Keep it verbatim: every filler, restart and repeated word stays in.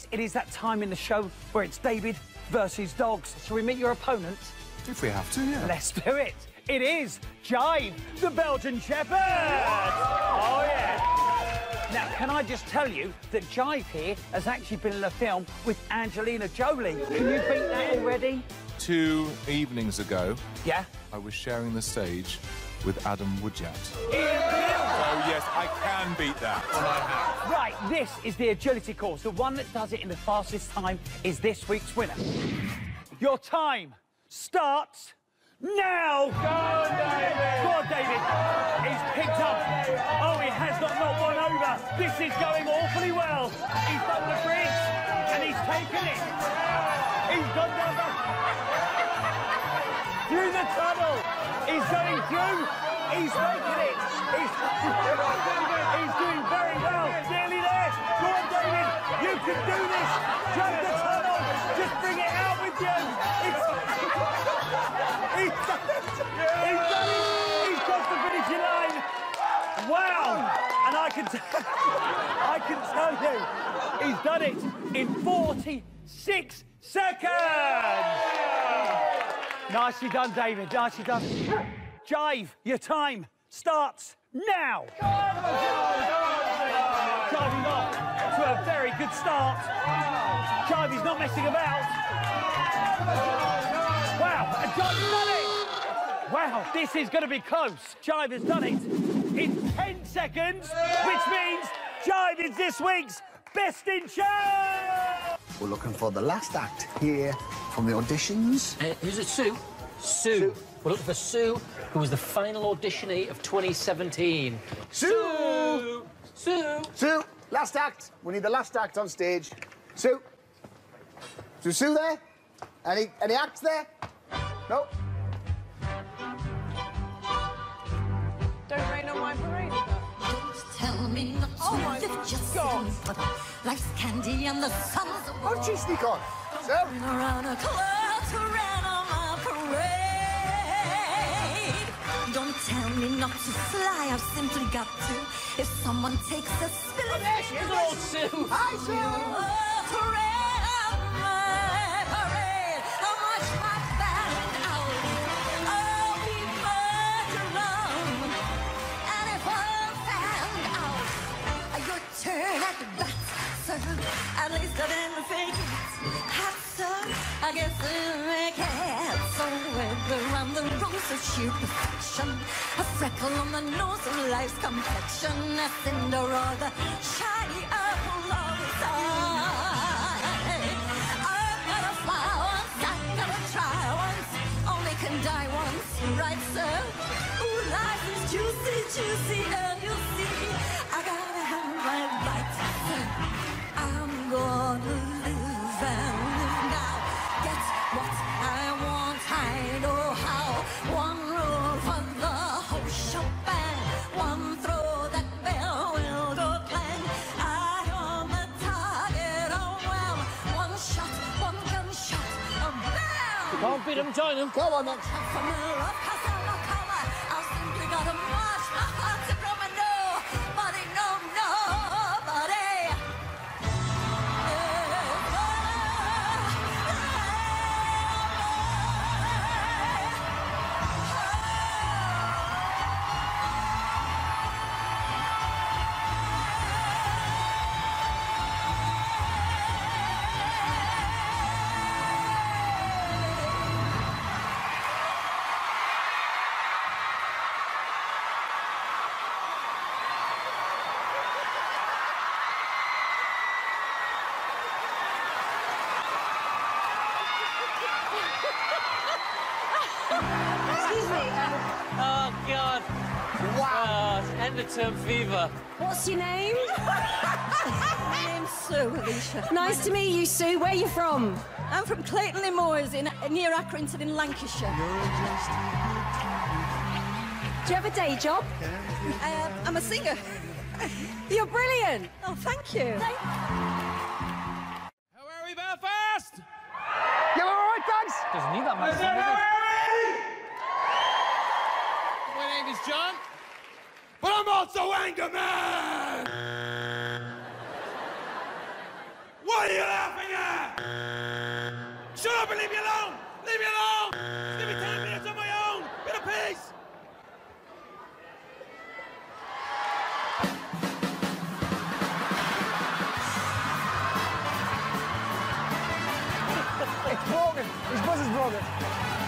Yes, it is that time in the show where it's David versus dogs. Shall we meet your opponent? If we have to, yeah. Let's do it. It is Jive, the Belgian Shepherd. Oh, yeah. Now, can I just tell you that Jive here has actually been in a film with Angelina Jolie. Can you beat that already? Two evenings ago, yeah, I was sharing the stage with Adam Woodyatt. Oh, yes, I can beat that. Right, this is the agility course. The one that does it in the fastest time is this week's winner. Your time starts now. Go, David. God, David. He's picked up. Oh, he has not knocked one over. This is going awfully well. He's done the bridge, and he's taken it. He's gone down the... through the tunnel. He's going through. He's making it. He's, he's doing very well. Nearly there. Go on, David. You can do this. Jump the tunnel. Just bring it out with you. It's... he's done it. He's done it. He's crossed the finishing line. Wow. And I can, t I can tell you, he's done it in forty-six seconds. Nicely done, David. Nicely done. Jive, your time starts now. Oh, Jive got to a very good start. Jive is not messing about. Wow, and Jive's done it. Wow, this is going to be close. Jive has done it in ten seconds, which means Jive is this week's Best in Show. We're looking for the last act here from the auditions. Uh, who's it, Sue? Sue? Sue. We're looking for Sue, who was the final auditionee of twenty seventeen. Sue! Sue! Sue! Sue! Last act. We need the last act on stage. Sue. Is Sue there? Any, any acts there? No? Don't rain on my parade. Tell me not to oh live just God. But life's candy and the sun's a wall. Why don't you sneak on? Sir? Around a cloud to rain on my parade. Don't tell me not to fly, I've simply got to. If someone takes a spill of ash, it's all Sue. Hi, Sue. Oh, parade on my parade. I'll watch my back out. I'll be further on. And if I'm found out, your turn at the back, sir. At least I didn't think it. I guess it'll make it so whether I'm the rose of sheer perfection, a freckle on the nose of life's complexion, a cinder or the shiny apple of the sun. I've got to fly once, I've got to try once, only can die once, right, sir? Ooh, life is juicy, juicy, and you'll see, I gotta have my bite, sir. I'm gonna live and what I want, I know how. One rule for the whole shebang, one throw that bell will go clang. I am the target, oh well. One shot, one gunshot, a bell. Can't beat him, join him. Come on, then. Half a mile up, half a mile cover. I've simply got to march my heart to Roma. Nobody, no, nobody. Term fever. What's your name? My name's Sue, Alicia. Nice to meet you, Sue. Where are you from? I'm from Clayton-le-Moors in near Accrington in Lancashire. Do you have a day job? Uh, I'm a singer. You're brilliant. Oh, thank you. Thank How are we, Belfast? You all right, thanks? Doesn't need that much. My name is John. But I'm also Angerman! What are you his brother.